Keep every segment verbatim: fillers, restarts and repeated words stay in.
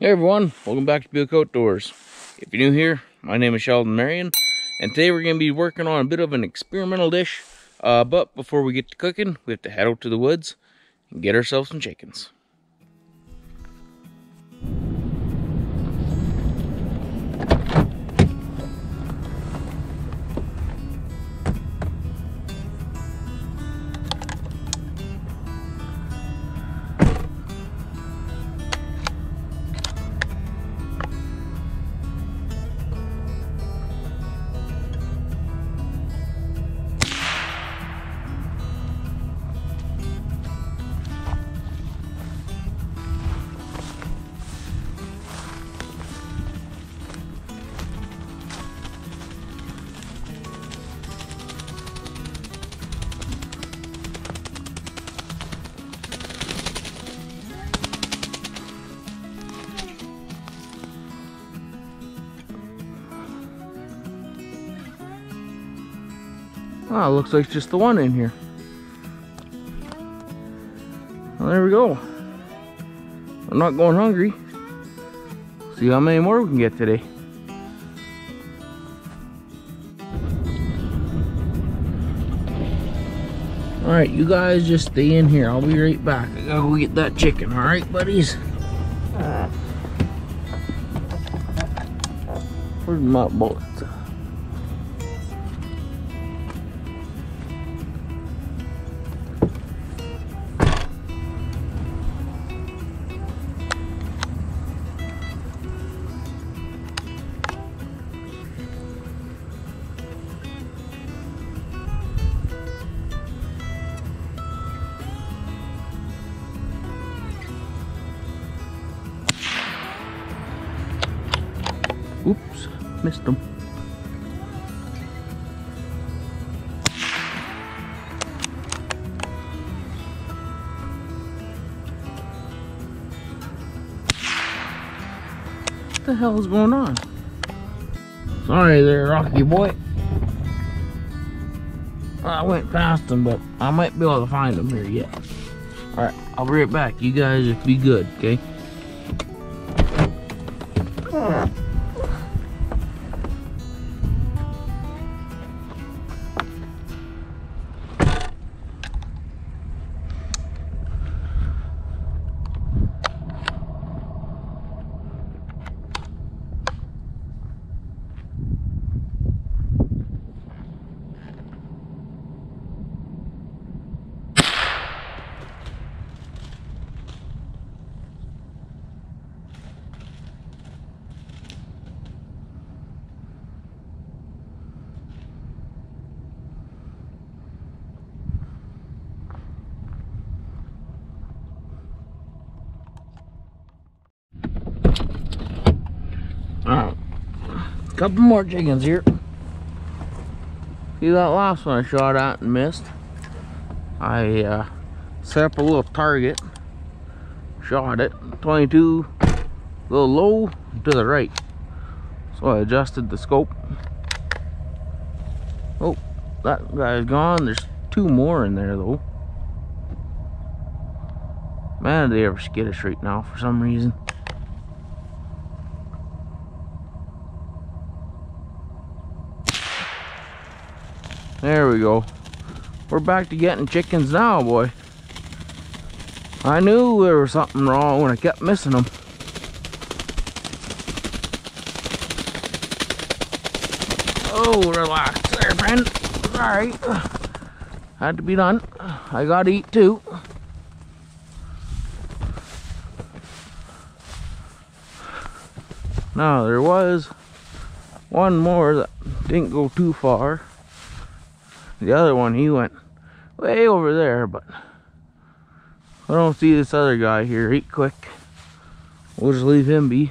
Hey everyone, welcome back to Buick Outdoors. If you're new here, my name is Sheldon Marion, and today we're going to be working on a bit of an experimental dish. Uh, but before we get to cooking, we have to head out to the woods and get ourselves some chickens. Wow, looks like just the one in here. Well, there we go. I'm not going hungry. See how many more we can get today. Alright, you guys just stay in here. I'll be right back. I gotta go get that chicken, alright, buddies? Where's my bullets? Oops, missed them. What the hell is going on? Sorry there, Rocky boy. I went past them, but I might be able to find them here yet. Alright, I'll be right back. You guys just be good, okay? Alright, couple more chickens here. See that last one I shot at and missed. I uh, set up a little target, shot it, twenty-two, a little low to the right. So I adjusted the scope. Oh, that guy's gone. There's two more in there though. Man, are they ever skittish right now for some reason. There we go. We're back to getting chickens now, boy. I knew there was something wrong when I kept missing them. Oh, relax there, friend. Sorry. Had to be done. I gotta eat too. Now, there was one more that didn't go too far. The other one, he went way over there, but I don't see this other guy here. Eat quick. We'll just leave him be.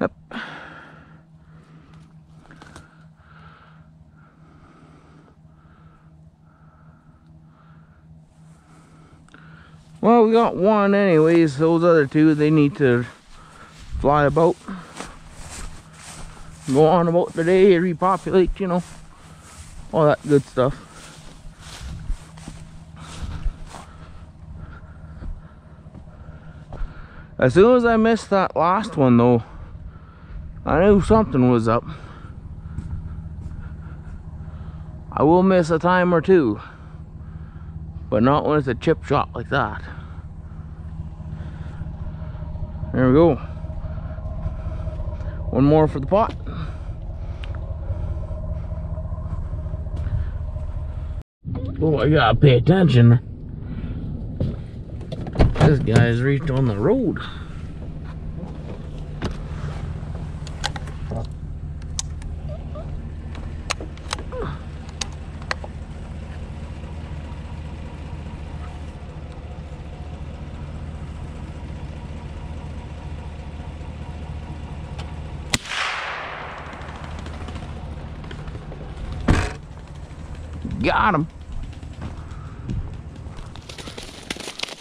Yep. Well, we got one anyways. Those other two, they need to fly about, go on about the day, repopulate, you know, all that good stuff. As soon as I missed that last one though, I knew something was up. I will miss a time or two, but not when it's a chip shot like that. There we go. One more for the pot. Oh, I gotta pay attention. This guy's reached on the road. Got him.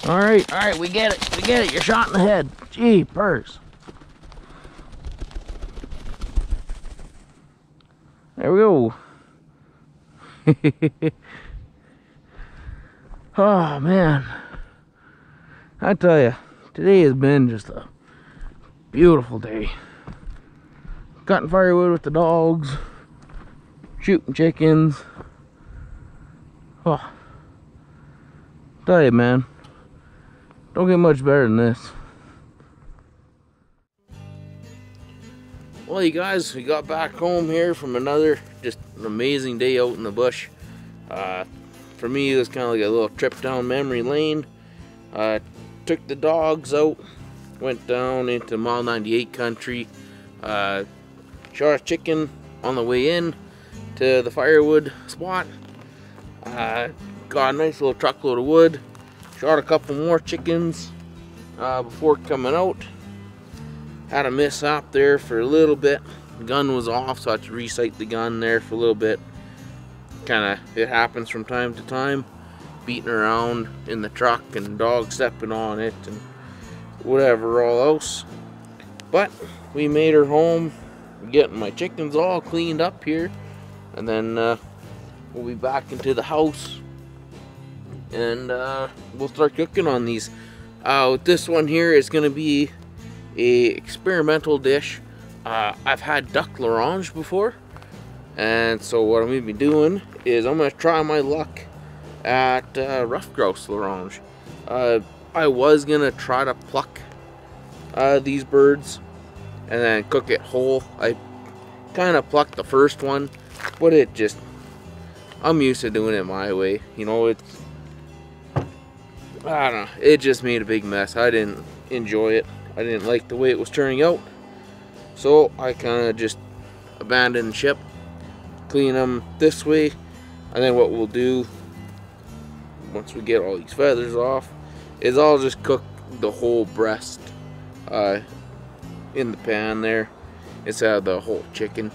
All right, all right, we get it, we get it. You're shot in the head. Gee, purse. There we go. Oh man, I tell you, today has been just a beautiful day. Cutting firewood with the dogs, shooting chickens. Oh, tell you, man, don't get much better than this. Well, you guys, we got back home here from another just an amazing day out in the bush. Uh, for me, it was kind of like a little trip down memory lane. I uh, took the dogs out, went down into mile ninety-eight country, uh, shot a chicken on the way in to the firewood spot. Uh, got a nice little truckload of wood, shot a couple more chickens uh, before coming out. Had a mishap there for a little bit. The gun was off, so I had to resight the gun there for a little bit. Kind of, it happens from time to time. Beating around in the truck and dog stepping on it and whatever all else. But we made her home, getting my chickens all cleaned up here, and then uh, we'll be back into the house and uh, we'll start cooking on these. Uh, this one here is going to be a experimental dish. Uh, I've had duck l'orange before, and so what I'm going to be doing is I'm going to try my luck at uh, Ruffed Grouse L'Orange. Uh, I was going to try to pluck uh, these birds and then cook it whole. I kind of plucked the first one, but it just... I'm used to doing it my way, you know. It's, I don't know, it just made a big mess. I didn't enjoy it. I didn't like the way it was turning out. So I kind of just abandoned ship, clean them this way, and then what we'll do, once we get all these feathers off, is I'll just cook the whole breast uh, in the pan there, instead of the whole chicken.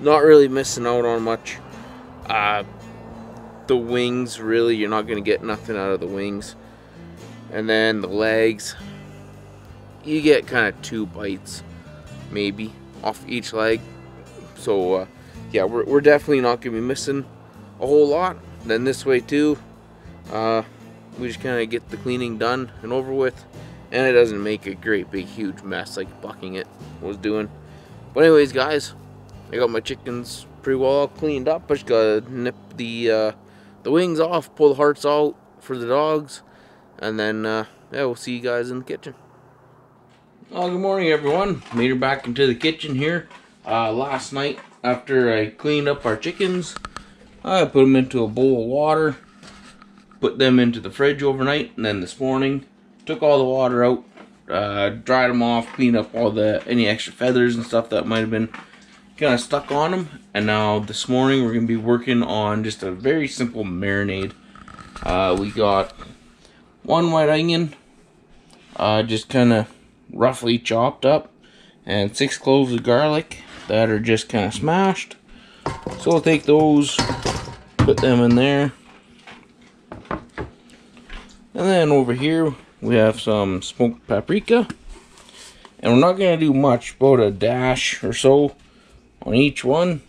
Not really missing out on much. Uh, the wings, really, you're not going to get nothing out of the wings. And then the legs, you get kind of two bites, maybe, off each leg. So, uh, yeah, we're, we're definitely not going to be missing a whole lot. Then this way, too, uh, we just kind of get the cleaning done and over with. And it doesn't make a great big huge mess like bucking it was doing. But anyways, guys, I got my chickens pretty well all cleaned up. I just gotta nip the uh, the wings off, pull the hearts out for the dogs, and then uh, yeah, we'll see you guys in the kitchen. Well, good morning, everyone. Made her back into the kitchen here. Uh, last night, after I cleaned up our chickens, I put them into a bowl of water, put them into the fridge overnight, and then this morning took all the water out, uh, dried them off, cleaned up all the any extra feathers and stuff that might have been kind of stuck on them. And now this morning we're gonna be working on just a very simple marinade. Uh, we got one white onion, uh, just kind of roughly chopped up, and six cloves of garlic that are just kind of smashed. So I'll take those, put them in there, and then over here we have some smoked paprika, and we're not gonna do much, about a dash or so on each one.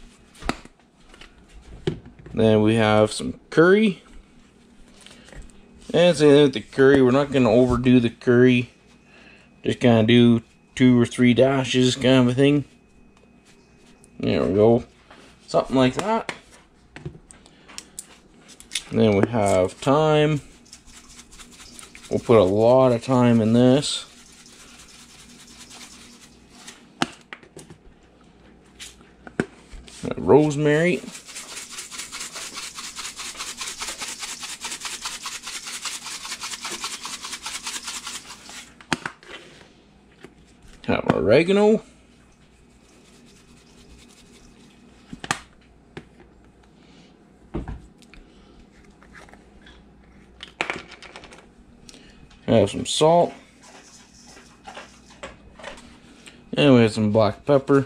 Then we have some curry, and same thing with the curry, we're not going to overdo the curry. Just kind of do two or three dashes kind of a thing. There we go. Something like that. And then we have thyme. We'll put a lot of thyme in this. Rosemary. Have oregano. Have some salt. And we have some black pepper.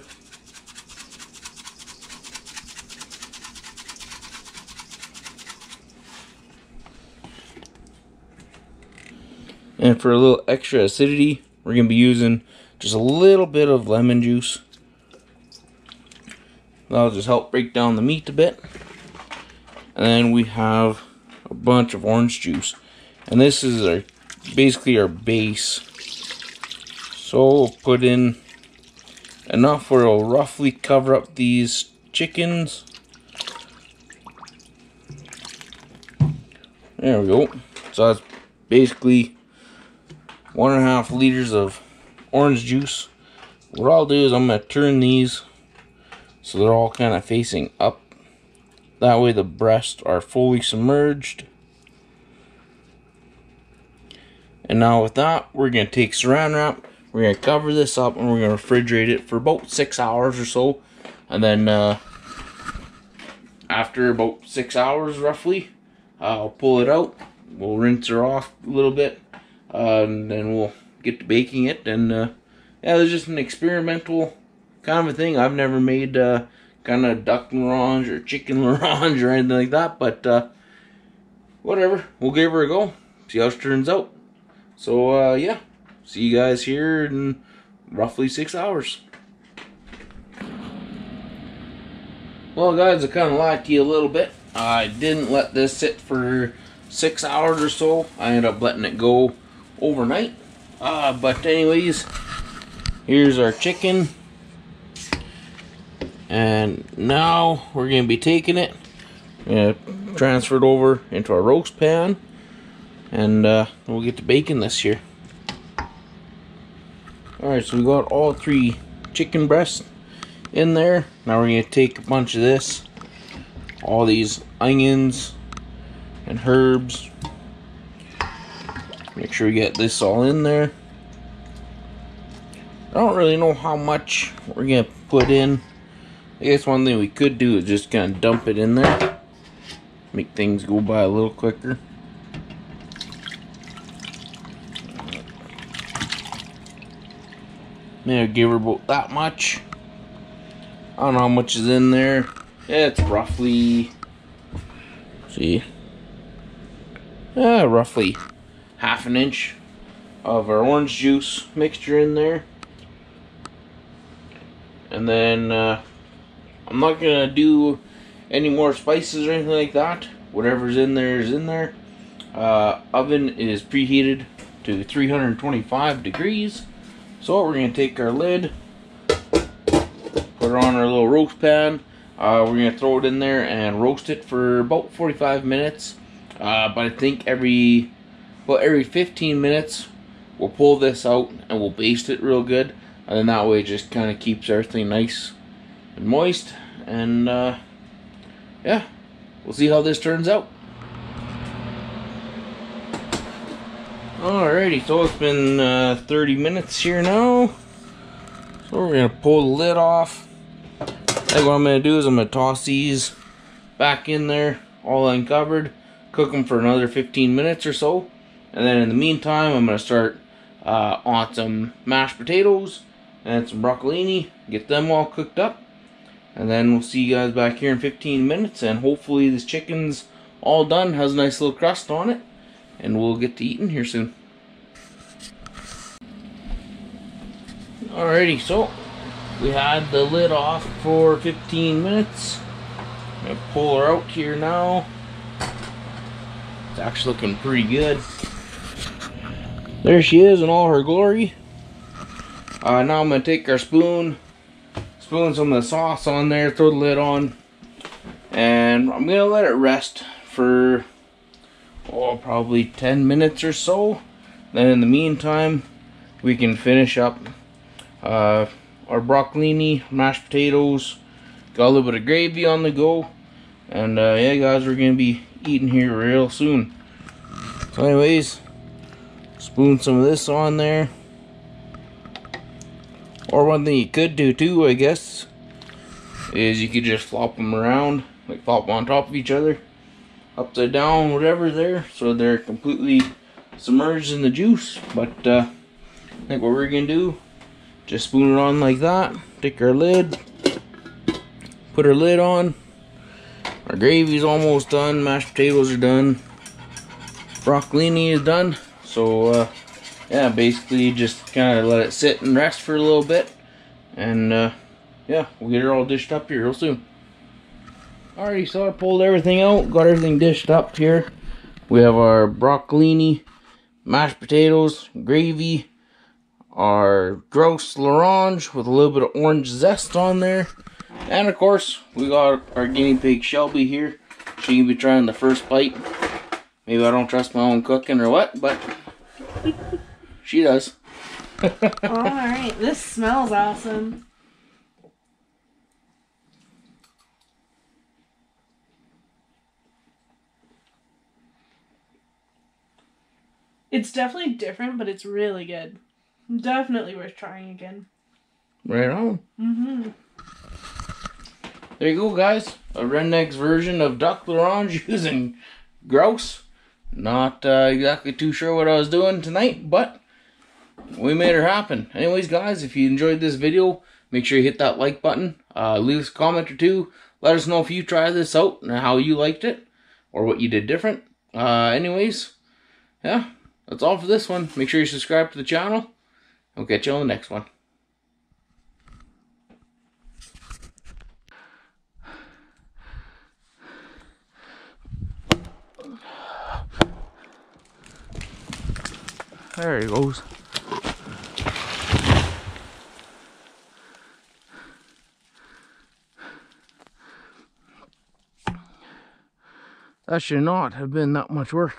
And for a little extra acidity, we're going to be using just a little bit of lemon juice. That'll just help break down the meat a bit. And then we have a bunch of orange juice. And this is our basically our base. So we'll put in enough where it'll roughly cover up these chickens. There we go. So that's basically one and a half liters of orange juice. What I'll do is I'm going to turn these so they're all kind of facing up. That way the breasts are fully submerged. And now with that, we're going to take saran wrap, we're going to cover this up, and we're going to refrigerate it for about six hours or so. And then uh, after about six hours roughly, I'll pull it out. We'll rinse her off a little bit. Uh, and then we'll get to baking it, and uh, yeah, it was just an experimental kind of a thing. I've never made uh, kind of duck l'orange or chicken l'orange or anything like that, but uh, whatever, we'll give her a go, see how it turns out. So uh, yeah, see you guys here in roughly six hours. Well guys, I kind of lied to you a little bit. I didn't let this sit for six hours or so. I ended up letting it go overnight, uh, but anyways, here's our chicken, and now we're gonna be taking it, gonna transfer it over into our roast pan, and uh, we'll get to baking this here. All right, so we got all three chicken breasts in there. Now we're gonna take a bunch of this, all these onions and herbs. Make sure we get this all in there. I don't really know how much we're gonna put in. I guess one thing we could do is just kind of dump it in there, make things go by a little quicker. Maybe give her about that much. I don't know how much is in there. It's roughly, let's see, uh, roughly half an inch of our orange juice mixture in there. And then uh, I'm not gonna do any more spices or anything like that. Whatever's in there is in there. Uh, oven is preheated to three hundred twenty-five degrees. So we're gonna take our lid, put it on our little roast pan. Uh, we're gonna throw it in there and roast it for about forty-five minutes. Uh, but I think every Well, every fifteen minutes, we'll pull this out and we'll baste it real good. And then that way it just kind of keeps everything nice and moist. And, uh, yeah, we'll see how this turns out. Alrighty, so it's been uh, thirty minutes here now. So we're going to pull the lid off. And what I'm going to do is I'm going to toss these back in there, all uncovered. Cook them for another fifteen minutes or so. And then in the meantime, I'm going to start uh, on some mashed potatoes and some broccolini. Get them all cooked up. And then we'll see you guys back here in fifteen minutes. And hopefully this chicken's all done. Has a nice little crust on it. And we'll get to eating here soon. Alrighty, so we had the lid off for fifteen minutes. I'm going to pull her out here now. It's actually looking pretty good. There she is in all her glory. Uh, now I'm going to take our spoon, spoon some of the sauce on there, throw the lid on, and I'm going to let it rest for oh, probably ten minutes or so. Then in the meantime, we can finish up uh, our broccolini, mashed potatoes, got a little bit of gravy on the go, and uh, yeah guys, we're going to be eating here real soon. So anyways, spoon some of this on there. Or one thing you could do too, I guess, is you could just flop them around, like flop them on top of each other, upside down, whatever there, so they're completely submerged in the juice. But uh, I think what we're gonna do, just spoon it on like that, take our lid, put our lid on. Our gravy's almost done, mashed potatoes are done, broccolini is done. So uh, yeah, basically just kind of let it sit and rest for a little bit, and uh, yeah, we'll get it all dished up here real soon. Alrighty, so I pulled everything out, got everything dished up here. We have our broccolini, mashed potatoes, gravy, our grouse l'orange with a little bit of orange zest on there, and of course we got our guinea pig Shelby here. She can be trying the first bite. Maybe I don't trust my own cooking or what, but she does. Alright, this smells awesome. It's definitely different, but it's really good. Definitely worth trying again. Right on. Mm-hmm. There you go, guys. A redneck's version of duck l'orange using grouse. Not uh, exactly too sure what I was doing tonight, but we made her happen. Anyways, guys, if you enjoyed this video, make sure you hit that like button. Uh, leave us a comment or two. Let us know if you tried this out and how you liked it or what you did different. Uh, anyways, yeah, that's all for this one. Make sure you subscribe to the channel, and we'll catch you on the next one. There he goes. That should not have been that much work.